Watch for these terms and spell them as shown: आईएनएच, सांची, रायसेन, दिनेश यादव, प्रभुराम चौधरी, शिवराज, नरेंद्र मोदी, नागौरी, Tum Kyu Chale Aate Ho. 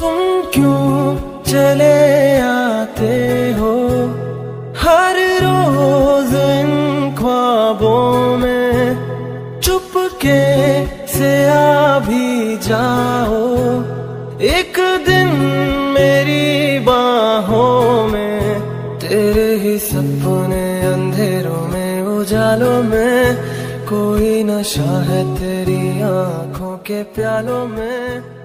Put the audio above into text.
तुम क्यों चले आते हो हर रोज इन ख्वाबों में, चुपके से आ भी जाओ एक दिन मेरी बाहों में। तेरे ही सपने अंधेरों में, उजालों में, कोई नशा है तेरी आंखों के प्यालों में।